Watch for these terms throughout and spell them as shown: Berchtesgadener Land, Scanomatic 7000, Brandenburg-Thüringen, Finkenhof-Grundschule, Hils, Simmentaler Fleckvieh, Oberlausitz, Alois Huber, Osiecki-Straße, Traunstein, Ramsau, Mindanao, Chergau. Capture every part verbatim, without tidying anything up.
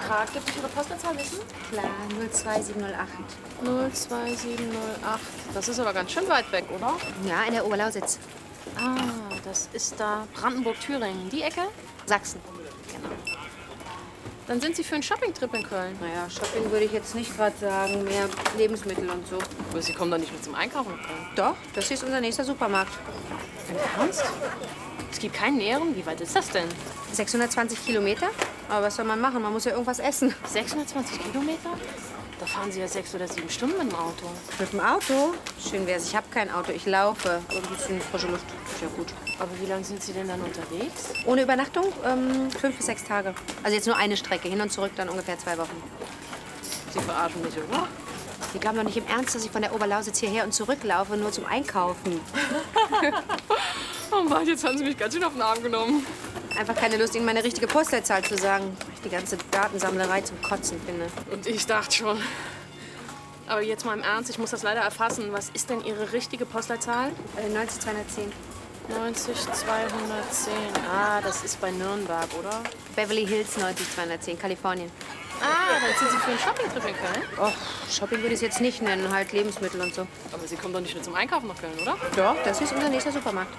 Antrag. Gibt es Ihre Postleitzahl wissen? Klar, null zwei sieben null acht. null zwei sieben null acht. Das ist aber ganz schön weit weg, oder? Ja, in der Oberlausitz. Ah, das ist da Brandenburg-Thüringen. Die Ecke? Sachsen. Genau. Dann sind Sie für einen Shopping-Trip in Köln. Naja, Shopping würde ich jetzt nicht gerade sagen. Mehr Lebensmittel und so. Aber Sie kommen doch nicht mit zum Einkaufen in Köln. Doch, das ist unser nächster Supermarkt. Im Ernst? Es gibt keinen näheren? Wie weit ist das denn? sechshundertzwanzig Kilometer. Aber was soll man machen? Man muss ja irgendwas essen. sechshundertzwanzig Kilometer? Da fahren Sie ja sechs oder sieben Stunden mit dem Auto. Mit dem Auto? Schön wär's. Ich habe kein Auto. Ich laufe. Aber ein bisschen frische Luft ist ja gut. Aber wie lange sind Sie denn dann unterwegs? Ohne Übernachtung? Ähm, fünf bis sechs Tage. Also jetzt nur eine Strecke. Hin und zurück dann ungefähr zwei Wochen. Sie verarschen mich, oder? Sie glauben doch nicht im Ernst, dass ich von der Oberlausitz hierher und zurücklaufe, nur zum Einkaufen. Oh Mann, jetzt haben Sie mich ganz schön auf den Arm genommen. Einfach keine Lust, Ihnen meine richtige Postleitzahl zu sagen. Ich die ganze Datensammlerei zum Kotzen finde. Und ich dachte schon. Aber jetzt mal im Ernst, ich muss das leider erfassen. Was ist denn Ihre richtige Postleitzahl? Äh, neunzig zweihundertzehn. neunzig zweihundertzehn. Ah, das ist bei Nürnberg, oder? Beverly Hills neunzig zweihundertzehn, Kalifornien. Ah, dann sind Sie für einen Shopping-Trip in Köln? Och, Shopping würde ich es jetzt nicht nennen, halt Lebensmittel und so. Aber Sie kommen doch nicht nur zum Einkaufen nach Köln, oder? Ja, das ist unser nächster Supermarkt.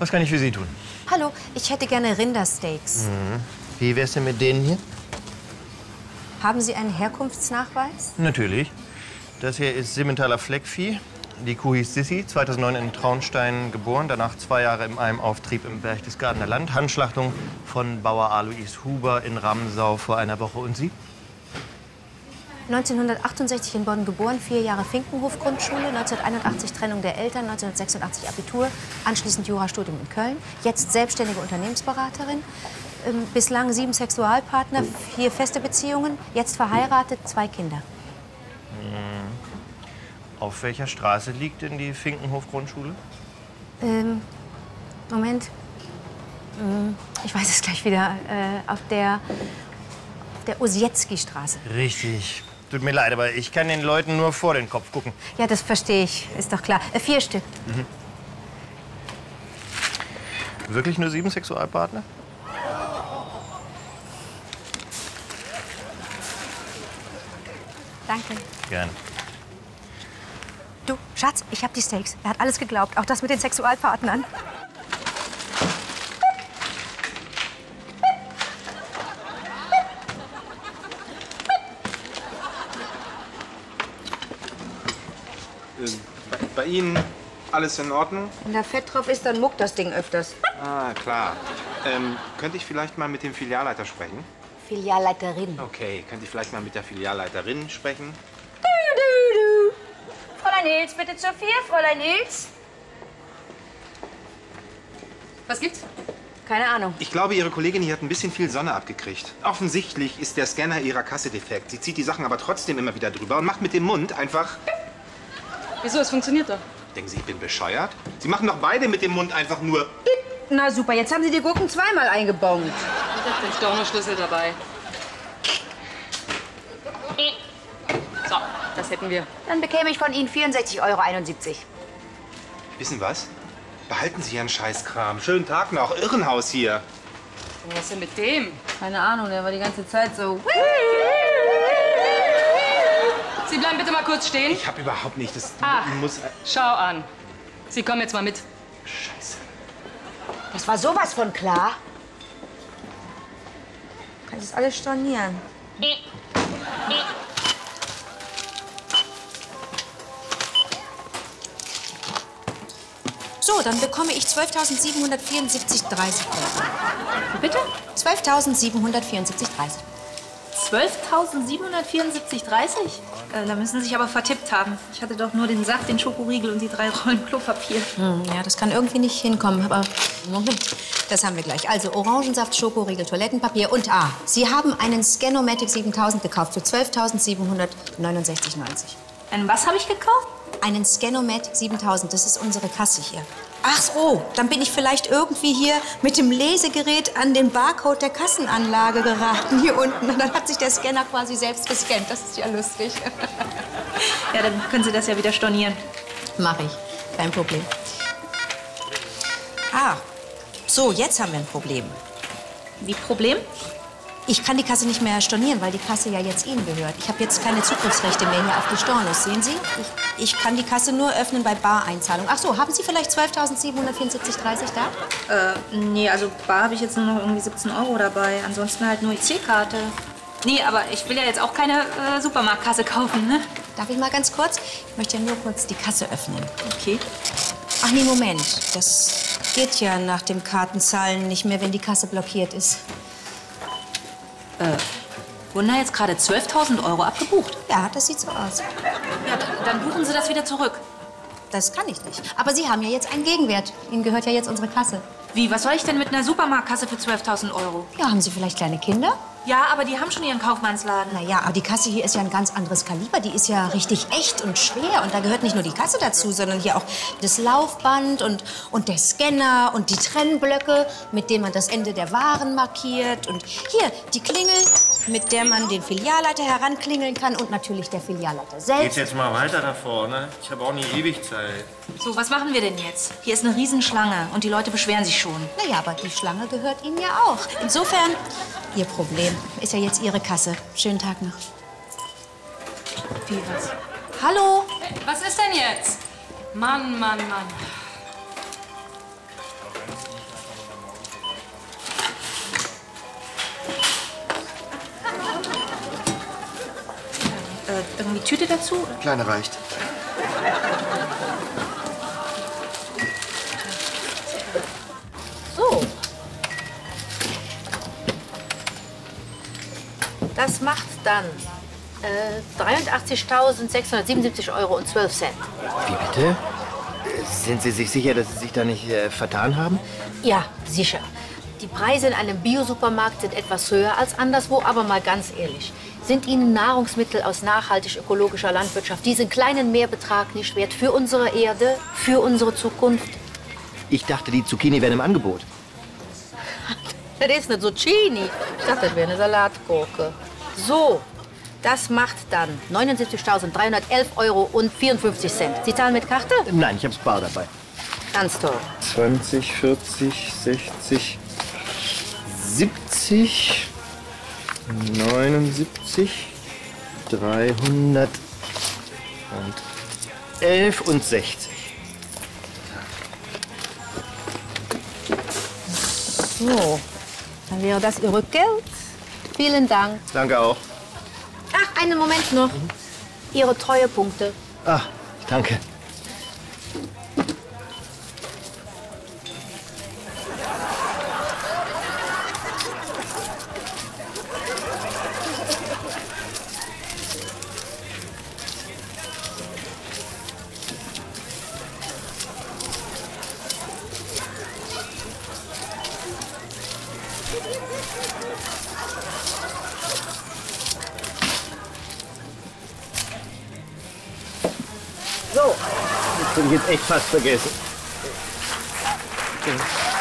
Was kann ich für Sie tun? Hallo, ich hätte gerne Rindersteaks. Mhm. Wie wär's denn mit denen hier? Haben Sie einen Herkunftsnachweis? Natürlich. Das hier ist Simmentaler Fleckvieh. Die Kuh hieß Sissi, zweitausendneun in Traunstein geboren, danach zwei Jahre im Eimauftrieb im Berchtesgadener Land. Handschlachtung von Bauer Alois Huber in Ramsau vor einer Woche. Und Sie? neunzehnhundertachtundsechzig in Bonn geboren, vier Jahre Finkenhof-Grundschule, neunzehnhunderteinundachtzig Trennung der Eltern, neunzehnhundertsechsundachtzig Abitur, anschließend Jurastudium in Köln, jetzt selbstständige Unternehmensberaterin, bislang sieben Sexualpartner, vier feste Beziehungen, jetzt verheiratet, zwei Kinder. Auf welcher Straße liegt denn die Finkenhof-Grundschule? Ähm, Moment. Ich weiß es gleich wieder. Äh, auf der, der Osiecki-Straße. Richtig. Tut mir leid, aber ich kann den Leuten nur vor den Kopf gucken. Ja, das verstehe ich. Ist doch klar. Äh, vier Stück. Mhm. Wirklich nur sieben Sexualpartner? Danke. Gerne. Du, Schatz, ich hab die Steaks. Er hat alles geglaubt, auch das mit den Sexualpartnern. Ähm, bei Ihnen alles in Ordnung? Wenn da Fett drauf ist, dann muckt das Ding öfters. Ah, klar. Ähm, könnte ich vielleicht mal mit dem Filialleiter sprechen? Filialleiterin. Okay, könnte ich vielleicht mal mit der Filialleiterin sprechen? Fräulein Hils, bitte zur vier, Fräulein Hils. Was gibt's? Keine Ahnung. Ich glaube, Ihre Kollegin hier hat ein bisschen viel Sonne abgekriegt. Offensichtlich ist der Scanner Ihrer Kasse defekt. Sie zieht die Sachen aber trotzdem immer wieder drüber und macht mit dem Mund einfach... Wieso? Es funktioniert doch. Denken Sie, ich bin bescheuert? Sie machen doch beide mit dem Mund einfach nur... Na super, jetzt haben Sie die Gurken zweimal eingebongt. Ich hab den Stornoschlüssel dabei. So. Das hätten wir. Dann bekäme ich von Ihnen vierundsechzig Euro einundsiebzig. Wissen was? Behalten Sie Ihren Scheißkram. Schönen Tag noch. Irrenhaus hier. Was ist denn mit dem? Keine Ahnung, der war die ganze Zeit so... Sie bleiben bitte mal kurz stehen. Ich habe überhaupt nicht... Das Ach, muss... schau an. Sie kommen jetzt mal mit. Scheiße. Das war sowas von klar. Du kannst das alles stornieren. So, dann bekomme ich zwölftausendsiebenhundertvierundsiebzig Euro dreißig. Bitte? zwölftausendsiebenhundertvierundsiebzig Euro dreißig. zwölftausendsiebenhundertvierundsiebzig Euro dreißig? Äh, da müssen Sie sich aber vertippt haben. Ich hatte doch nur den Saft, den Schokoriegel und die drei Rollen Klopapier. Hm, ja, das kann irgendwie nicht hinkommen. Aber Moment, das haben wir gleich. Also Orangensaft, Schokoriegel, Toilettenpapier und A. Ah, Sie haben einen Scanomatic siebentausend gekauft für zwölftausendsiebenhundertneunundsechzig Euro neunzig. Einen was habe ich gekauft? Einen Scanomatic siebentausend, das ist unsere Kasse hier. Ach so, dann bin ich vielleicht irgendwie hier mit dem Lesegerät an den Barcode der Kassenanlage geraten, hier unten. Und dann hat sich der Scanner quasi selbst gescannt, das ist ja lustig. Ja, dann können Sie das ja wieder stornieren. Mache ich, kein Problem. Ah, so, jetzt haben wir ein Problem. Wie Problem? Ich kann die Kasse nicht mehr stornieren, weil die Kasse ja jetzt Ihnen gehört. Ich habe jetzt keine Zugriffsrechte mehr hier auf die Stornos, sehen Sie? Ich, ich kann die Kasse nur öffnen bei Bareinzahlung. Ach so, haben Sie vielleicht zwölftausendsiebenhundertvierundsiebzig Komma dreißig da? Äh, nee, also Bar habe ich jetzt nur noch irgendwie siebzehn Euro dabei. Ansonsten halt nur I C-Karte. Nee, aber ich will ja jetzt auch keine äh, Supermarktkasse kaufen, ne? Darf ich mal ganz kurz? Ich möchte ja nur kurz die Kasse öffnen. Okay. Ach nee, Moment. Das geht ja nach dem Kartenzahlen nicht mehr, wenn die Kasse blockiert ist. Äh, wurden da jetzt gerade zwölftausend Euro abgebucht? Ja, das sieht so aus. Ja, dann buchen Sie das wieder zurück. Das kann ich nicht. Aber Sie haben ja jetzt einen Gegenwert. Ihnen gehört ja jetzt unsere Kasse. Wie, was soll ich denn mit einer Supermarktkasse für zwölftausend Euro? Ja, haben Sie vielleicht kleine Kinder? Ja, aber die haben schon ihren Kaufmannsladen. Na ja, aber die Kasse hier ist ja ein ganz anderes Kaliber. Die ist ja richtig echt und schwer. Und da gehört nicht nur die Kasse dazu, sondern hier auch das Laufband und, und der Scanner und die Trennblöcke, mit denen man das Ende der Waren markiert. Und hier die Klingel, mit der man den Filialleiter heranklingeln kann und natürlich der Filialleiter selbst. Geht's jetzt mal weiter da vorne? Ich habe auch nie ewig Zeit. So, was machen wir denn jetzt? Hier ist eine Riesenschlange und die Leute beschweren sich schon. Na ja, aber die Schlange gehört Ihnen ja auch. Insofern, Ihr Problem. Ist ja jetzt Ihre Kasse. Schönen Tag noch. Wie, was? Hallo? Hey, was ist denn jetzt? Mann, Mann, Mann. Äh, irgendwie Tüte dazu? Kleine reicht. So. Das macht dann äh, dreiundachtzigtausendsechshundertsiebenundsiebzig Euro und zwölf Cent. Wie bitte? Sind Sie sich sicher, dass Sie sich da nicht äh, vertan haben? Ja, sicher. Die Preise in einem Bio-Supermarkt sind etwas höher als anderswo, aber mal ganz ehrlich. Sind Ihnen Nahrungsmittel aus nachhaltig-ökologischer Landwirtschaft diesen kleinen Mehrbetrag nicht wert für unsere Erde, für unsere Zukunft? Ich dachte, die Zucchini wären im Angebot. Das ist eine Zucchini. Ich dachte, das wäre eine Salatgurke. So, das macht dann neunundsiebzigtausenddreihundertelf Euro und vierundfünfzig Cent. Sie zahlen mit Karte? Nein, ich habe Bar dabei. Ganz toll. zwanzig, vierzig, sechzig, siebzig, neunundsiebzig, dreihundertelf und sechzig. So. Dann wäre das Ihr Rückgeld. Vielen Dank. Danke auch. Ach, einen Moment noch. Mhm. Ihre Treuepunkte. Ach, danke. So. Das bin ich jetzt echt fast vergessen. Okay.